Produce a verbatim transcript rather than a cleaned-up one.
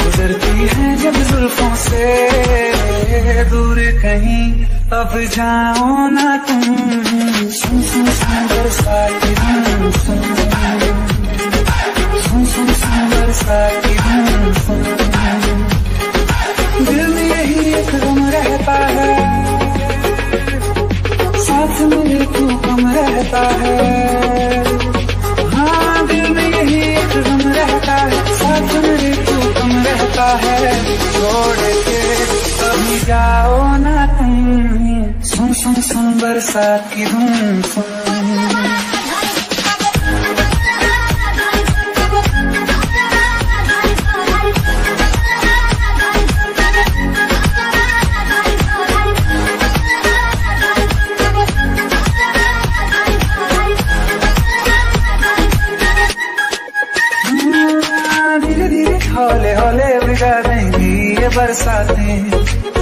गुजरती है जब जुल्फों से दूर कहीं, अब जाओ ना तुम। सुन सुन सांबर साकी धुन सुन, सुन सुन सांबर साकी धुन सुन। दिल में यही एक गम रहता है, साथ में भी तू कम रहता है। हाँ, दिल में यही एक गम रहता है, साथ में भी तू कम रहता है। छोड़ के कभी जाओ ना तुम। सुन सुन सुन बरसात की धुन सुन। हौले हौले बिगा देंगी ये बरसातें।